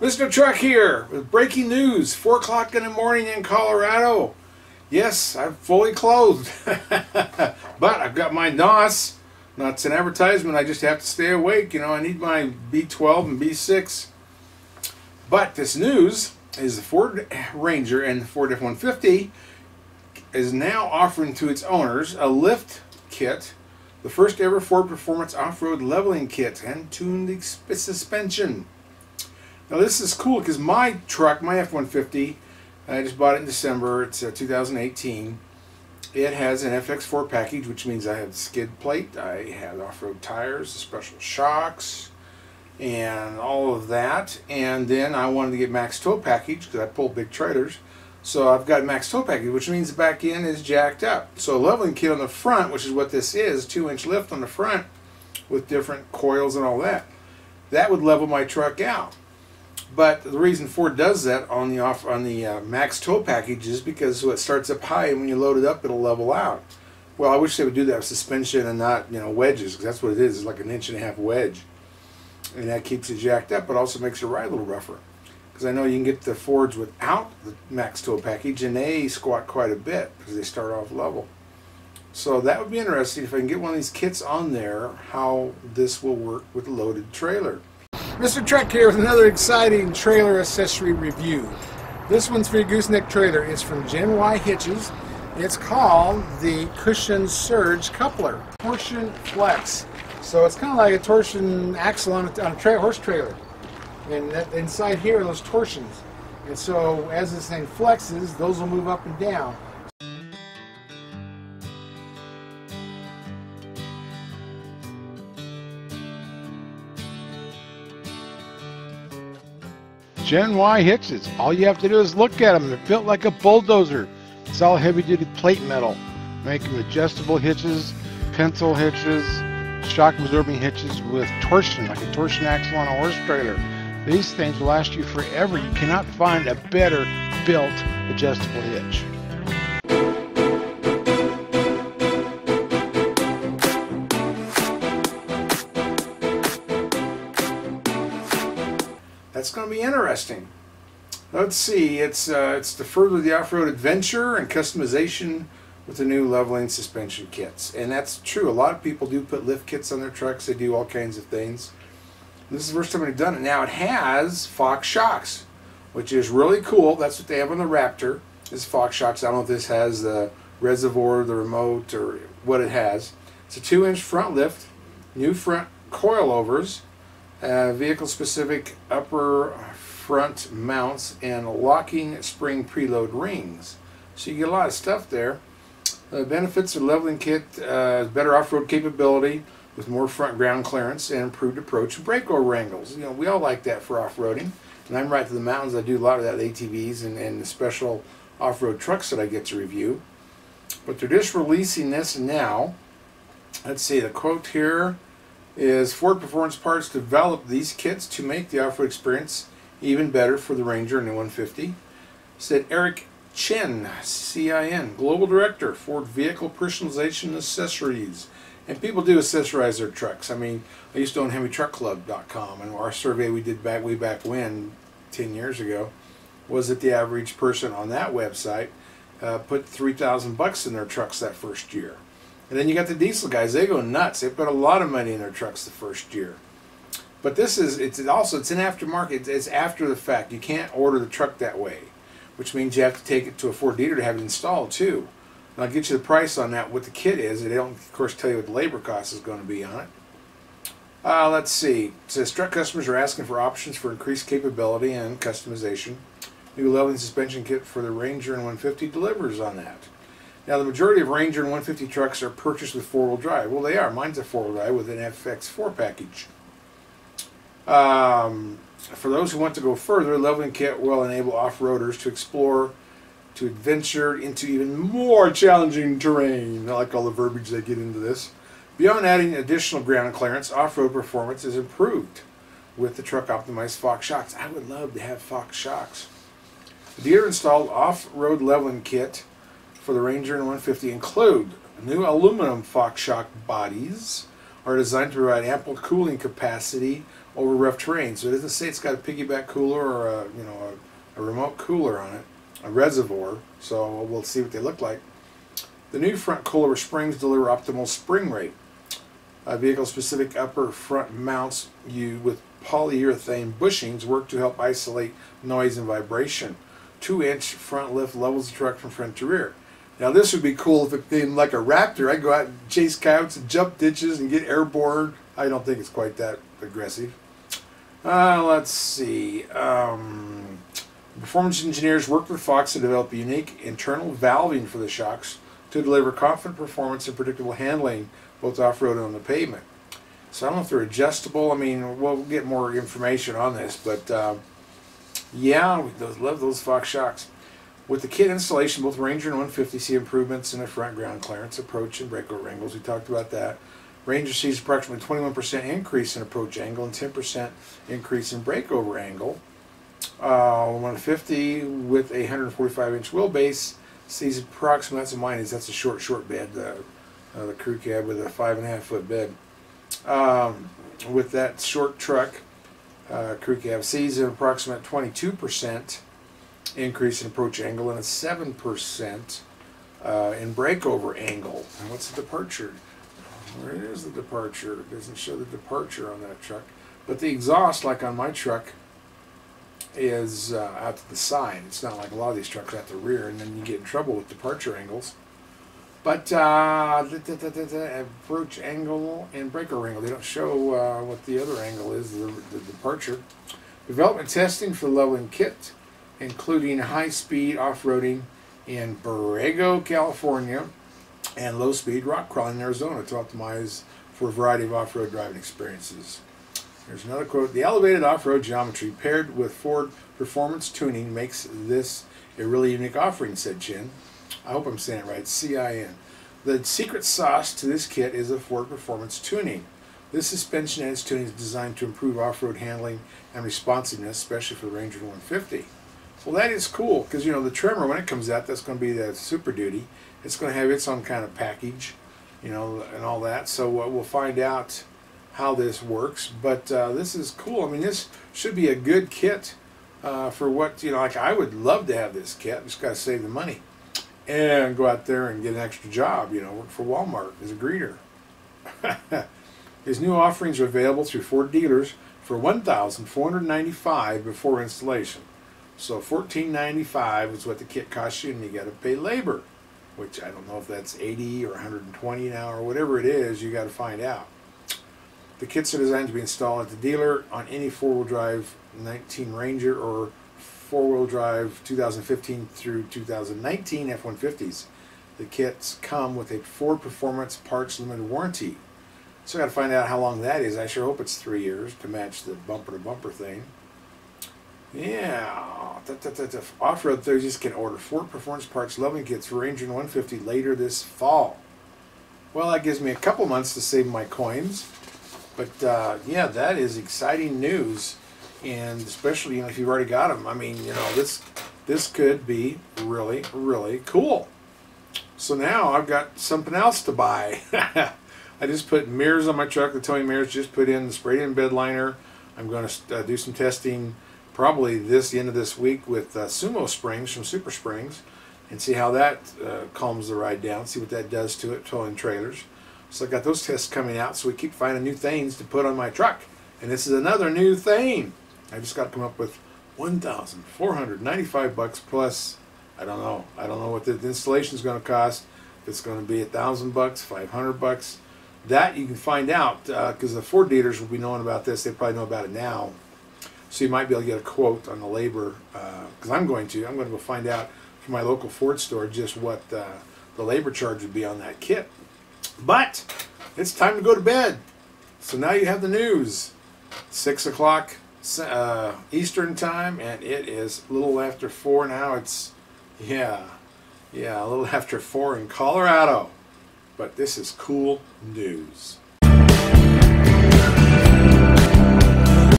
Mr. Truck here with breaking news, 4 o'clock in the morning in Colorado. Yes, I'm fully clothed, but I've got my NOS. Now, it's an advertisement, I just have to stay awake. You know, I need my B12 and B6. But this news is the Ford Ranger and the Ford F-150 is now offering to its owners a lift kit, the first ever Ford Performance Off-Road Leveling Kit and tuned suspension. Now this is cool because my truck, my F-150, I just bought it in December, it's 2018, it has an FX4 package, which means I have the skid plate, I have off-road tires, special shocks, and all of that. And then I wanted to get max tow package because I pull big trailers. So I've got max tow package, which means the back end is jacked up. So a leveling kit on the front, which is what this is, 2-inch lift on the front with different coils and all that. That would level my truck out. But the reason Ford does that on the max tow package is because it starts up high, and when you load it up, it'll level out. Well, I wish they would do that with suspension and not, you know, wedges, because that's what it is. It's like an 1.5-inch wedge, and that keeps it jacked up, but also makes your ride a little rougher. Because I know you can get the Fords without the max tow package, and they squat quite a bit because they start off level. So that would be interesting if I can get one of these kits on there. How this will work with a loaded trailer. Mr. Truck here with another exciting trailer accessory review. This one's for your gooseneck trailer. It's from Gen Y Hitches. It's called the Cushion Surge Coupler, Torsion Flex. So it's kind of like a torsion axle on a horse trailer. And that, inside here are those torsions. And so as this thing flexes, those will move up and down. Gen Y Hitches. All you have to do is look at them. They're built like a bulldozer. It's all heavy-duty plate metal. Make them adjustable hitches, pencil hitches, shock-absorbing hitches with torsion, like a torsion axle on a horse trailer. These things will last you forever. You cannot find a better built adjustable hitch. That's going to be interesting. Let's see, it's to further the off-road adventure and customization with the new leveling suspension kits. And that's true, a lot of people do put lift kits on their trucks, they do all kinds of things. This is the first time I've done it. Now it has Fox shocks, which is really cool. That's what they have on the Raptor, is Fox shocks. I don't know if this has the reservoir, the remote, or what it has. It's a 2-inch front lift, new front coilovers, vehicle-specific upper front mounts, and locking spring preload rings. So you get a lot of stuff there. The benefits of leveling kit, better off-road capability with more front ground clearance and improved approach and breakover angles. You know, we all like that for off-roading. And I'm right to the mountains. I do a lot of that with ATVs and the special off-road trucks that I get to review. But they're just releasing this now. Let's see, the quote here is Ford Performance Parts developed these kits to make the off-road experience even better for the Ranger and the 150, said Eric Chin, CIN, Global Director, Ford Vehicle Personalization and Accessories. And people do accessorize their trucks. I mean, I used to own Hemitruckclub.com, and our survey we did back way back when, 10 years ago, was that the average person on that website put $3,000 in their trucks that first year. And then you got the diesel guys, they go nuts. They put a lot of money in their trucks the first year. But this is, it's an aftermarket, it's after the fact. You can't order the truck that way, which means you have to take it to a Ford dealer to have it installed too. And I'll get you the price on that, what the kit is. They don't, of course, tell you what the labor cost is going to be on it. Let's see. It says truck customers are asking for options for increased capability and customization. New leveling suspension kit for the Ranger and 150 delivers on that. Now, the majority of Ranger and 150 trucks are purchased with 4-wheel drive. Well, they are. Mine's a 4-wheel drive with an FX4 package. For those who want to go further, leveling kit will enable off-roaders to explore, to adventure into even more challenging terrain. I like all the verbiage they get into this. Beyond adding additional ground clearance, off-road performance is improved with the truck-optimized Fox shocks. I would love to have Fox shocks. The dealer installed off-road leveling kit for the Ranger and 150 include new aluminum Fox shock bodies are designed to provide ample cooling capacity over rough terrain. So it doesn't say it's got a piggyback cooler or a, you know, a remote cooler on it, a reservoir. So we'll see what they look like. The new front cooler springs deliver optimal spring rate. Vehicle-specific upper front mounts with polyurethane bushings work to help isolate noise and vibration. 2-inch front lift levels the truck from front to rear. Now this would be cool if it came like a Raptor. I'd go out and chase coyotes and jump ditches and get airborne. I don't think it's quite that aggressive. Let's see. Performance engineers worked with Fox to develop a unique internal valving for the shocks to deliver confident performance and predictable handling, both off-road and on the pavement. So I don't know if they're adjustable. I mean, we'll get more information on this, but yeah, we love those Fox shocks. With the kit installation, both Ranger and 150 see improvements in the front ground clearance, approach, and breakover angles. We talked about that. Ranger sees approximately 21% increase in approach angle and 10% increase in breakover angle. 150 with a 145-inch wheelbase sees approximately, that's a minus, that's a short bed, the crew cab with a 5.5-foot bed. With that short truck, crew cab sees an approximate 22% increase in approach angle and a 7% in breakover angle. And what's the departure? Where is the departure? It doesn't show the departure on that truck. But the exhaust, like on my truck, is out to the side. It's not like a lot of these trucks at the rear, and then you get in trouble with departure angles. But approach angle and breakover angle, they don't show what the other angle is, the departure. Development testing for the leveling kit, including high-speed off-roading in Borrego, California, and low-speed rock crawling in Arizona to optimize for a variety of off-road driving experiences. Here's another quote. The elevated off-road geometry paired with Ford performance tuning makes this a really unique offering, said Chin. I hope I'm saying it right, C-I-N. The secret sauce to this kit is the Ford performance tuning. This suspension and its tuning is designed to improve off-road handling and responsiveness, especially for the Ranger 150. Well, that is cool, because, you know, the Tremor, when it comes out, that's going to be the Super Duty. It's going to have its own kind of package, you know, and all that. So we'll find out how this works, but this is cool. I mean, this should be a good kit for what, you know, like I would love to have this kit. Just got to save the money and go out there and get an extra job, you know, work for Walmart as a greeter. His new offerings are available through Ford dealers for $1,495 before installation. So $1,495 is what the kit costs you, and you got to pay labor, which I don't know if that's $80 or $120 an hour or whatever it is. You got to find out. The kits are designed to be installed at the dealer on any four-wheel drive 19 Ranger or four-wheel drive 2015 through 2019 F-150s. The kits come with a Ford Performance Parts Limited warranty. So I got to find out how long that is. I sure hope it's 3 years to match the bumper-to-bumper thing. Yeah, off-road enthusiasts can order Ford Performance Parts Leveling Kits for Ranger 150 later this fall. Well, that gives me a couple months to save my coins. But yeah, that is exciting news, and especially, you know, if you've already got them. I mean, you know, this could be really, really cool. So now I've got something else to buy. I just put mirrors on my truck, the towing mirrors, just put in the sprayed-in bed liner. I'm going to do some testing probably the end of this week with Sumo Springs from Super Springs and see how that calms the ride down, see what that does to it, towing trailers. So I got those tests coming out, so we keep finding new things to put on my truck. And this is another new thing. I just got to come up with $1,495 plus, I don't know what the installation is going to cost. If it's going to be $1,000, $500. That you can find out, because the Ford dealers will be knowing about this. They probably know about it now. So you might be able to get a quote on the labor, because I'm going to go find out from my local Ford store just what the labor charge would be on that kit. But it's time to go to bed. So now you have the news. 6 o'clock Eastern time, and it is a little after 4 now. It's yeah, a little after 4 in Colorado. But this is cool news.